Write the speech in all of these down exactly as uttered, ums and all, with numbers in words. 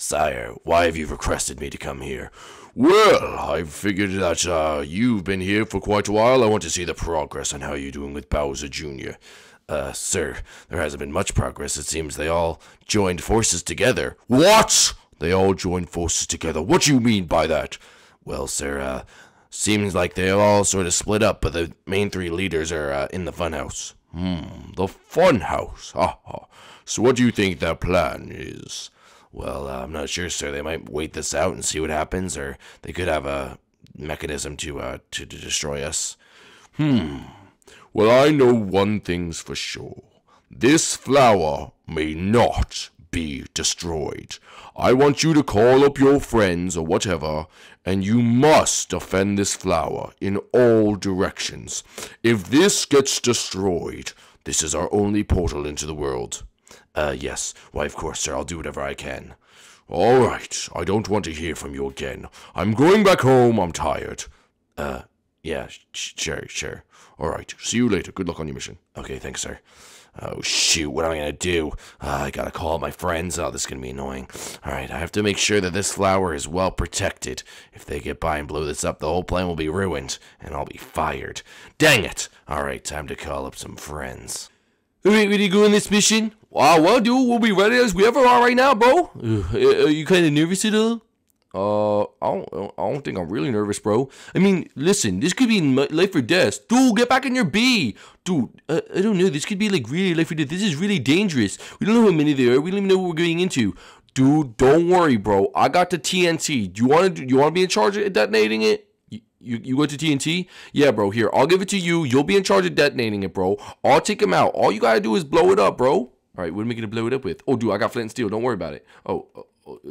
Sire, why have you requested me to come here? Well, I figured that uh, you've been here for quite a while. I want to see the progress on how you're doing with Bowser Junior Uh, sir, there hasn't been much progress. It seems they all joined forces together. What? They all joined forces together. What do you mean by that? Well, sir, uh, seems like they all sort of split up, but the main three leaders are uh, in the funhouse. Hmm, the funhouse. Ha ha. So what do you think their plan is? Well, uh, I'm not sure, sir. They might wait this out and see what happens, or they could have a mechanism to, uh, to, to destroy us. Hmm. Well, I know one thing's for sure. This flower may not be destroyed. I want you to call up your friends or whatever, and you must defend this flower in all directions. If this gets destroyed, this is our only portal into the world. Uh, yes. Why, of course, sir. I'll do whatever I can. All right. I don't want to hear from you again. I'm going back home. I'm tired. Uh, yeah, sure, sure. All right. See you later. Good luck on your mission. Okay, thanks, sir. Oh, shoot. What am I going to do? Uh, I got to call my friends. Oh, this is going to be annoying. All right. I have to make sure that this flower is well protected. If they get by and blow this up, the whole plan will be ruined, and I'll be fired. Dang it. All right. Time to call up some friends. All right, ready to go on this mission? Wow, well, dude, we'll be ready as we ever are right now, bro. Ugh, are you kind of nervous at all? Uh, I don't, I don't think I'm really nervous, bro. I mean, listen, this could be life or death. Dude, get back in your bee. Dude, uh, I don't know. This could be, like, really life or death. This is really dangerous. We don't know how many there are. We don't even know what we're getting into. Dude, don't worry, bro. I got the T N T. Do you want to you want to be in charge of detonating it? You, you go to T N T? Yeah, bro, here. I'll give it to you. You'll be in charge of detonating it, bro. I'll take him out. All you got to do is blow it up, bro. All right, what am I going to blow it up with? Oh, dude, I got flint and steel. Don't worry about it. Oh,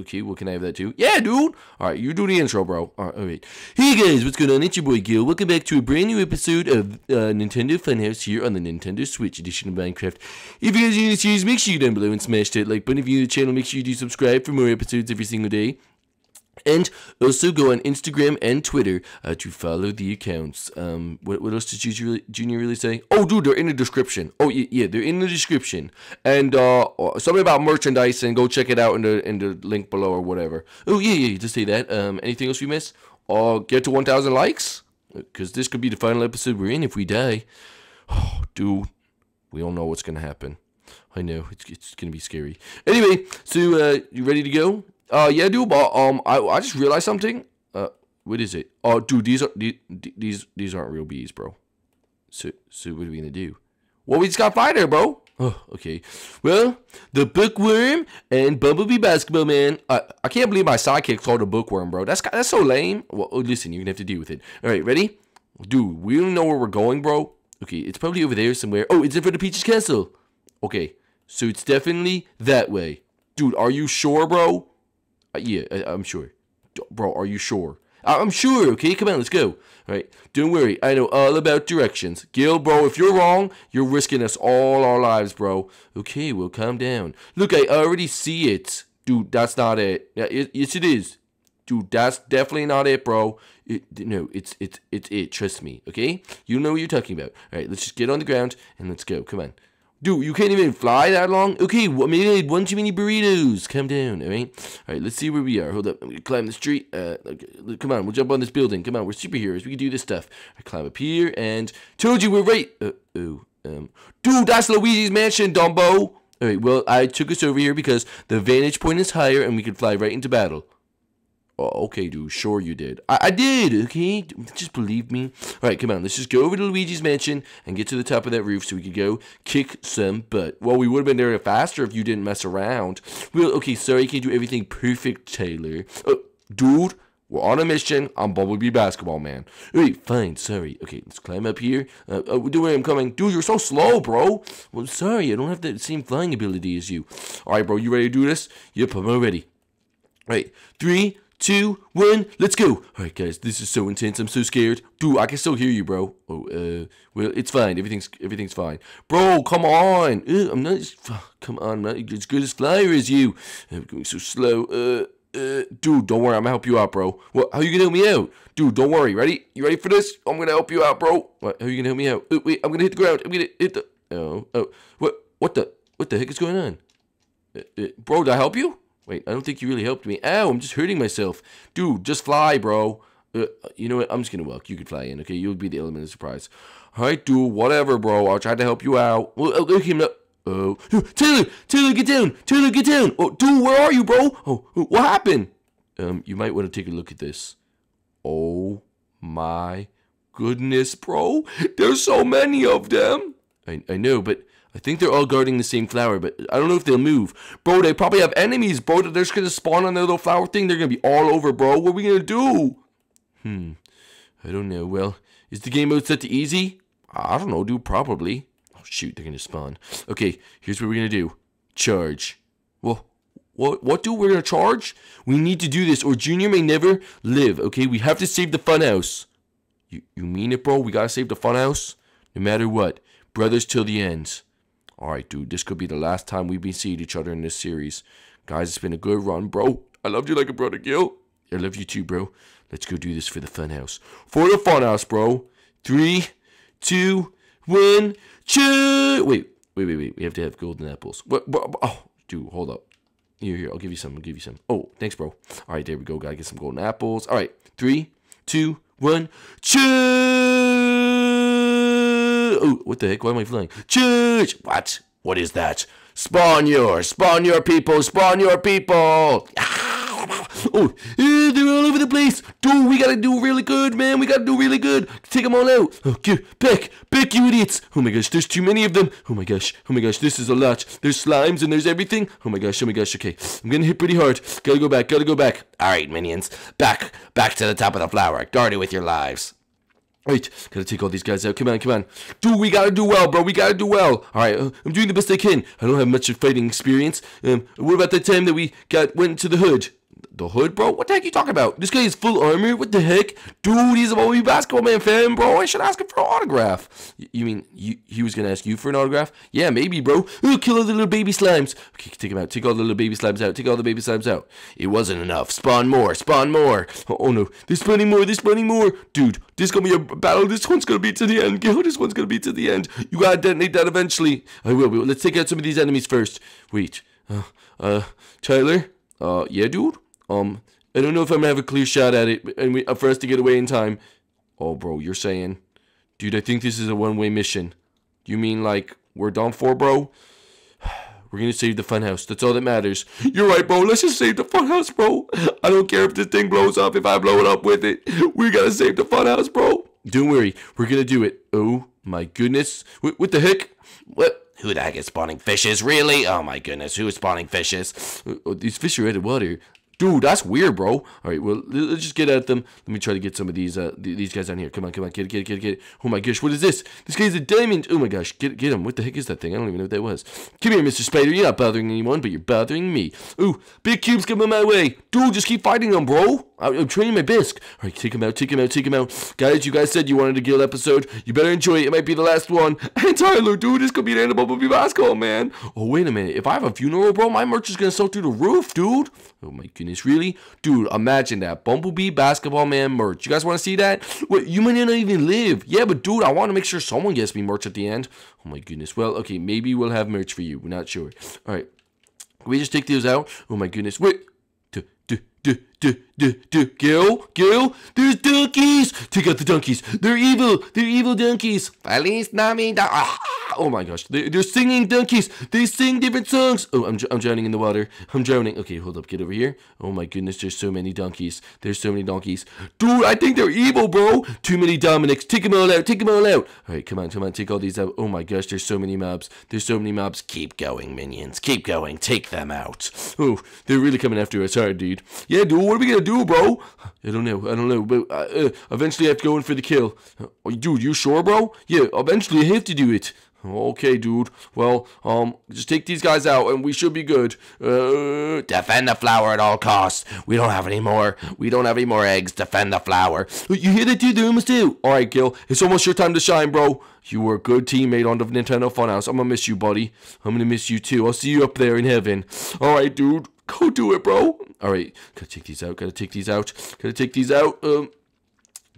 okay, well, can I have that too? Yeah, dude! All right, you do the intro, bro. All right, all right. Hey, guys, what's going on? It's your boy, Gil. Welcome back to a brand new episode of uh, Nintendo Funhouse here on the Nintendo Switch edition of Minecraft. If you guys are new to the series, make sure you down below and smash that like button. If you're new to the channel, make sure you do subscribe for more episodes every single day. And also go on Instagram and Twitter uh, to follow the accounts. Um, what, what else did Junior really say? Oh, dude, they're in the description. Oh, yeah, yeah they're in the description. And uh, something about merchandise, and go check it out in the in the link below or whatever. Oh, yeah, yeah, just say that. Um, anything else we miss? Uh, get to one thousand likes? Because this could be the final episode we're in if we die. Oh, dude, we all know what's going to happen. I know, it's, it's going to be scary. Anyway, so uh, you ready to go? Uh, yeah, dude, but, um, I, I just realized something. Uh, what is it? Oh, uh, dude, these are, these, these, these aren't real bees, bro. So, so what are we gonna do? Well, we just got fighter, bro. Oh, okay. Well, the bookworm and Bumblebee Basketball Man. I, I can't believe my sidekick called a bookworm, bro. That's, that's so lame. Well, listen, you're gonna have to deal with it. All right, ready? Dude, we don't know where we're going, bro. Okay, it's probably over there somewhere. Oh, it's in front of Peach's Castle. Okay, so it's definitely that way. Dude, are you sure, bro? Uh, yeah, I, I'm sure. D bro, are you sure? I I'm sure, okay? Come on, let's go. All right, don't worry. I know all about directions. Gil, bro, if you're wrong, you're risking us all our lives, bro. Okay, well, calm down. Look, I already see it. Dude, that's not it. Yeah, it yes, it is. Dude, that's definitely not it, bro. It, no, it's, it's, it's it. Trust me, okay? You know what you're talking about. All right, let's just get on the ground and let's go. Come on. Dude, you can't even fly that long? Okay, well, maybe I had one too many burritos. Calm down, all right? All right, let's see where we are. Hold up. I'm going to climb the street. Uh, okay, come on, we'll jump on this building. Come on, we're superheroes. We can do this stuff. I climb up here and... Told you we're right. Uh-oh. Um, dude, that's Luigi's Mansion, Dumbo. All right, well, I took us over here because the vantage point is higher and we can fly right into battle. Oh, okay, dude. Sure you did. I, I did, okay? Just believe me. All right, come on. Let's just go over to Luigi's Mansion and get to the top of that roof so we could go kick some butt. Well, we would have been there faster if you didn't mess around. Well, okay, sorry. I can't do everything perfect, Taylor. Oh, dude, we're on a mission. I'm Bumblebee Basketball Man. All right, fine. Sorry. Okay, let's climb up here. Uh, oh, don't worry, I'm coming. Dude, you're so slow, bro. Well, sorry. I don't have the same flying ability as you. All right, bro. You ready to do this? Yep, I'm ready. All right, three... two, one, let's go. All right, guys, this is so intense. I'm so scared. Dude, I can still hear you, bro. Oh, uh, well, it's fine. Everything's everything's fine. Bro, come on. Uh, I'm not as, come on, I'm not as good as flyer as you. I'm going so slow. Uh, uh, dude, don't worry. I'm going to help you out, bro. What, how are you going to help me out? Dude, don't worry. Ready? You ready for this? I'm going to help you out, bro. What, how are you going to help me out? Uh, wait, I'm going to hit the ground. I'm going to hit the... Oh, oh. What, what the... What the heck is going on? Uh, uh, bro, did I help you? Wait, I don't think you really helped me. Ow, I'm just hurting myself. Dude, just fly, bro. Uh, you know what? I'm just going to walk. You can fly in, okay? You'll be the element of surprise. All right, dude, whatever, bro. I'll try to help you out. Well, okay, I'm not... Oh, Taylor, Taylor, get down. Taylor, get down. Oh, dude, where are you, bro? Oh, what happened? Um, you might want to take a look at this. Oh, my goodness, bro. There's so many of them. I, I know, but I think they're all guarding the same flower, but I don't know if they'll move. Bro, they probably have enemies, bro. They're just going to spawn on their little flower thing. They're going to be all over, bro. What are we going to do? Hmm. I don't know. Well, is the game mode set to easy? I don't know, dude. Probably. Oh, shoot. They're going to spawn. Okay, here's what we're going to do. Charge. Well, what, what, dude? We're going to charge? We need to do this, or Junior may never live, okay? We have to save the funhouse. You, you mean it, bro? We got to save the funhouse? No matter what. Brothers till the end. Alright, dude, this could be the last time we be seeing each other in this series. Guys, it's been a good run, bro. I loved you like a brother, Gil. I love you too, bro. Let's go do this for the funhouse. For the funhouse, bro. Three, two, one, two. Wait, wait, wait, wait. We have to have golden apples. What? Oh, dude, hold up. Here, here. I'll give you some. I'll give you some. Oh, thanks, bro. Alright, there we go. Gotta get some golden apples. Alright, three, two, one, two. Oh, what the heck? Why am I flying? Church! What? What is that? Spawn your, spawn your people, spawn your people! Oh, they're all over the place! Dude, we gotta do really good, man! We gotta do really good! Take them all out! Oh, get back! Back, you idiots! Oh my gosh, there's too many of them! Oh my gosh, oh my gosh, this is a lot! There's slimes and there's everything! Oh my gosh, oh my gosh, okay. I'm gonna hit pretty hard. Gotta go back, gotta go back! Alright, minions, back! Back to the top of the flower! Guard it with your lives! Alright, gotta take all these guys out. Come on, come on. Dude, we gotta do well, bro. We gotta do well. Alright, uh, I'm doing the best I can. I don't have much of fighting experience. Um, what about the time that we got went to the hood? The hood, bro? What the heck are you talking about? This guy is full armor? What the heck? Dude, he's a Bumblebee Basketball Man fan, bro. I should ask him for an autograph. Y you mean you, he was gonna ask you for an autograph? Yeah, maybe, bro. Ooh, kill all the little baby slimes. Okay, take him out. Take all the little baby slimes out. Take all the baby slimes out. It wasn't enough. Spawn more. Spawn more. Oh, oh no. There's plenty more. There's plenty more. Dude, this is gonna be a battle. This one's gonna be to the end. Gil, this one's gonna be to the end. You gotta detonate that eventually. I will. But let's take out some of these enemies first. Wait. Uh, uh Tyler? Uh, yeah, dude? Um, I don't know if I'm gonna have a clear shot at it, and we, uh, for us to get away in time. Oh, bro, you're saying, dude, I think this is a one-way mission. You mean like we're done for, bro? We're gonna save the funhouse. That's all that matters. You're right, bro. Let's just save the funhouse, bro. I don't care if this thing blows up. If I blow it up with it, we gotta save the funhouse, bro. Don't worry, we're gonna do it. Oh my goodness, what, what the heck? What? Who the heck is spawning fishes? Really? Oh my goodness, who is spawning fishes? Oh, these fish are out of water. Dude, that's weird, bro. All right, well, let's just get at them. Let me try to get some of these uh, th these guys down here. Come on, come on, get it, get it, get it, get it. Oh my gosh, what is this? This guy's a diamond. Oh my gosh, get get him. What the heck is that thing? I don't even know what that was. Come here, Mister Spider. You're not bothering anyone, but you're bothering me. Ooh, big cubes coming my way. Dude, just keep fighting them, bro. I'm, I'm training my best. All right, take him out, take him out, take him out. Guys, you guys said you wanted a guild episode. You better enjoy it. It might be the last one. And Tyler, dude, this could be an end of Bumblebee Basketball, man. Oh, wait a minute. If I have a funeral, bro, my merch is going to sell through the roof, dude. Oh my goodness. Really? Dude, imagine that. Bumblebee Basketball Man merch. You guys want to see that? Wait, you might not even live. Yeah, but dude, I want to make sure someone gets me merch at the end. Oh my goodness. Well, okay, maybe we'll have merch for you. We're not sure. Alright. Can we just take those out? Oh my goodness. Wait. Duh, duh, duh, duh, duh, duh. Gil? Gil? There's donkeys! Take out the donkeys. They're evil. They're evil donkeys. Feliz Navidad. Oh my gosh, they're, they're singing donkeys. They sing different songs. Oh, I'm, I'm drowning in the water. I'm drowning. Okay, hold up, get over here. Oh my goodness, there's so many donkeys. There's so many donkeys. Dude, I think they're evil, bro. Too many Dominics. Take them all out. Take them all out. All right, come on, come on. Take all these out. Oh my gosh, there's so many mobs. There's so many mobs. Keep going, minions. Keep going. Take them out. Oh, they're really coming after us. All right, dude. Yeah, dude, what are we going to do, bro? I don't know. I don't know. But uh, eventually I have to go in for the kill. Oh, dude, you sure, bro? Yeah, eventually I have to do it. Okay, dude. Well, um, just take these guys out, and we should be good. Uh, defend the flower at all costs. We don't have any more. We don't have any more eggs. Defend the flower. You hear that, dude? They're almost due. All right, Gil. It's almost your time to shine, bro. You were a good teammate on the Nintendo Funhouse. I'm gonna miss you, buddy. I'm gonna miss you too. I'll see you up there in heaven. All right, dude. Go do it, bro. All right. Gotta take these out. Gotta take these out. Gotta take these out. Um,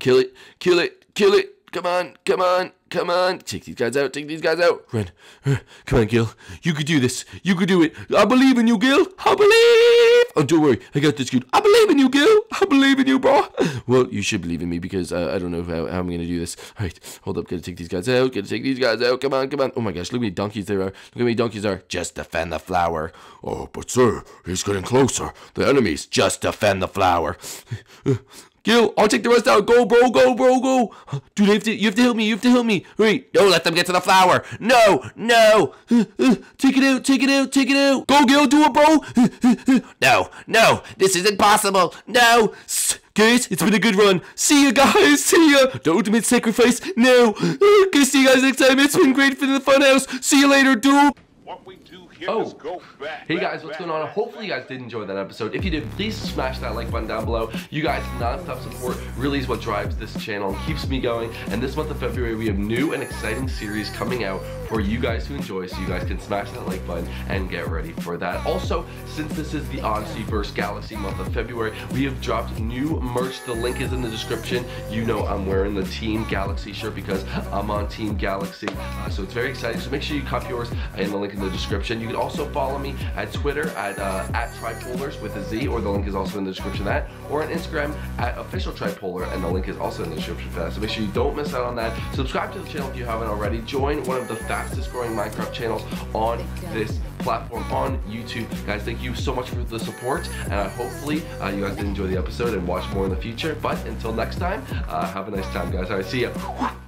kill it. Kill it. Kill it. Come on, come on, come on. Take these guys out, take these guys out. Run. Come on, Gil. You could do this. You could do it. I believe in you, Gil. I believe. Oh, don't worry, I got this, dude. I believe in you, Gil. I believe in you, bro. Well, you should believe in me because uh, I don't know how, how I'm gonna do this. All right, hold up, gotta take these guys out. Gotta take these guys out. Come on, come on. Oh my gosh, look how many donkeys there are. Look how many donkeys there are. Just defend the flower. Oh, but sir, he's getting closer. The enemies. Just defend the flower. Gil, I'll take the rest out. Go, bro, go, bro, go. Dude, you have to, you have to help me. You have to help me. Hurry. Don't let them get to the flower. No, no. Take it out, take it out, take it out. Go, Gil, do it, bro. No, no. This is impossible. No. Guys, it's been a good run. See you guys. See ya. The ultimate sacrifice. No. Okay, see you guys next time. It's been great for the funhouse. See you later, dude. What we do here oh. is go back. Hey guys, what's going on? Hopefully you guys did enjoy that episode. If you did, please smash that like button down below. You guys' non-stop support really is what drives this channel and keeps me going. And this month of February, we have new and exciting series coming out for you guys to enjoy, so you guys can smash that like button and get ready for that. Also, since this is the Odyssey versus. Galaxy month of February, we have dropped new merch. The link is in the description. You know I'm wearing the Team Galaxy shirt because I'm on Team Galaxy. Uh, so it's very exciting. So make sure you cop yours in the link in the description. You can also follow me at Twitter at uh, at Tripolarz with a Z, or the link is also in the description for that, or on Instagram at Official Tripolar, and the link is also in the description for that. So make sure you don't miss out on that. Subscribe to the channel if you haven't already. Join one of the fastest growing Minecraft channels on this platform on YouTube. Guys, thank you so much for the support, and uh, hopefully uh, you guys did enjoy the episode and watch more in the future. But until next time, uh, have a nice time, guys. All right, see ya.